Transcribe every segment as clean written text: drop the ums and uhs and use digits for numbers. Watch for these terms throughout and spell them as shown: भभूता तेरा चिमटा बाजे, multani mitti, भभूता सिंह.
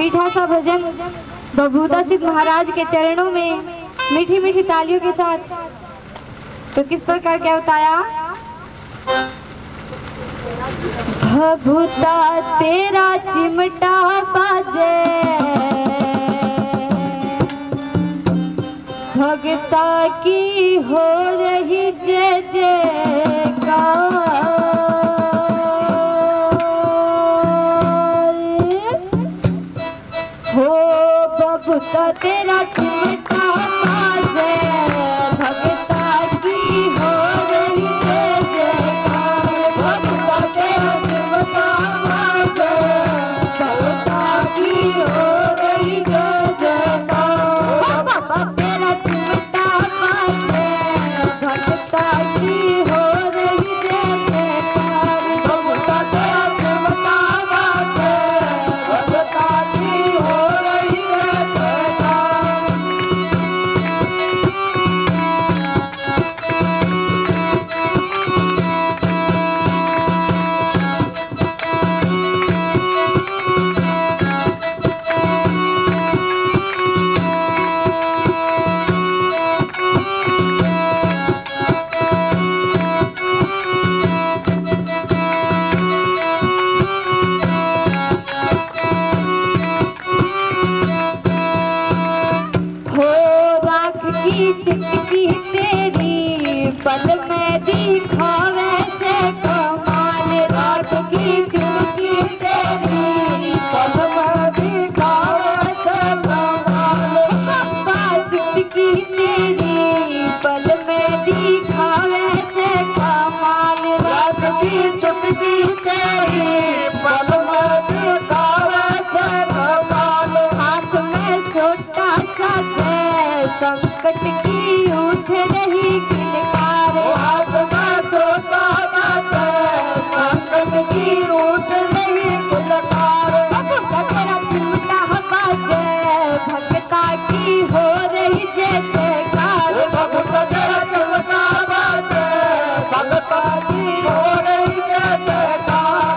मीठा सा भजन भभूता सिंह महाराज के चरणों में मीठी मीठी तालियों के साथ। तो किस प्रकार क्या बताया, भभूता तेरा चिमटा बाजे भगता की हो रही जय जयकार। भभूता तेरा चिमटा बाजे भगता की हो रही जय जयकार। भभूता तेरा चिमटा बाजे भगता की हो रही जय जयकार। भभूता तेरा चिमटा बाजे भगता की हो रही जय जयकार। भभूता तेरा चिमटा बाजे भगता की हो रही जय जयकार। चिटकी तेरी पल में दिखावे से कमाल। रात की चिटकी तेरी पल में दिखावे से कमाल। चिटकी तेरी पल में दिखावे से कमाल। रात की चिटकी तेरी पल में दिखावे से कमाल। हाथ में छोटा सा संकट की उठ रही किलकार। हाथ में छोटा सा संकट की उठ रही किलकार। भभूता तेरा चिमटा बाजे भगता की हो रही जय जयकार। भभूता तेरा चिमटा बाजे भगता की हो रही जय जयकार।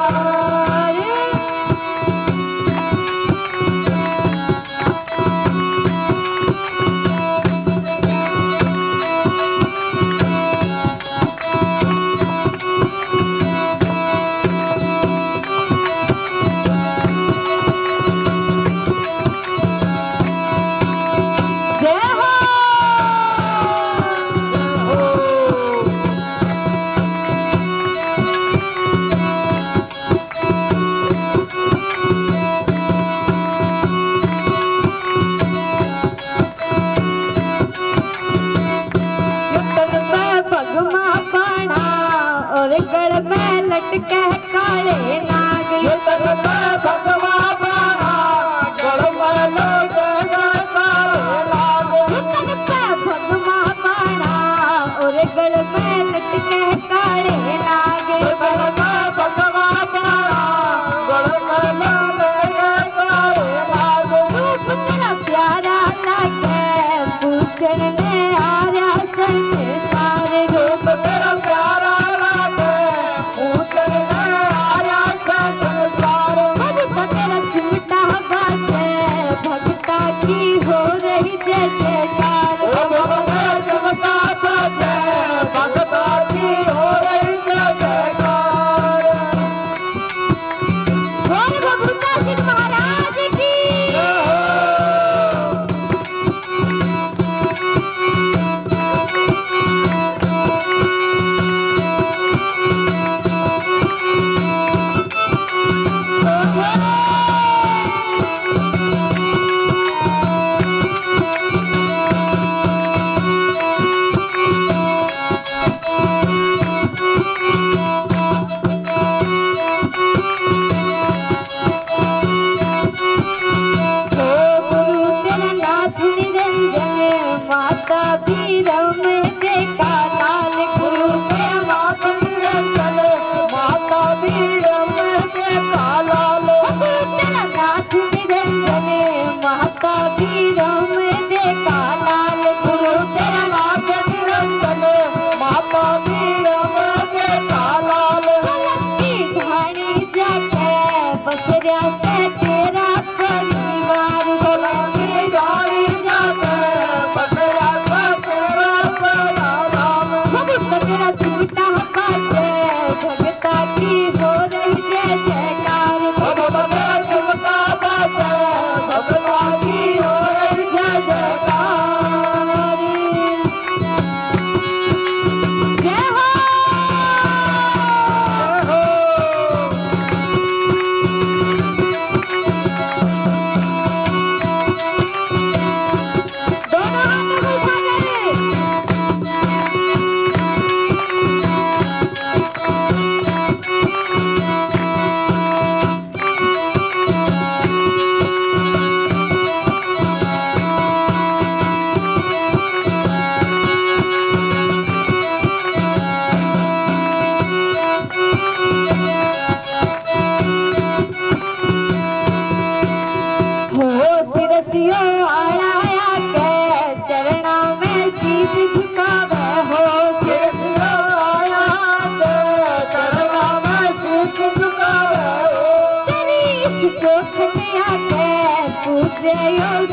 पूजयो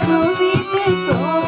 सुमित को।